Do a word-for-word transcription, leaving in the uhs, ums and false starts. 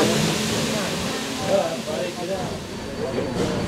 Come on, buddy, get out.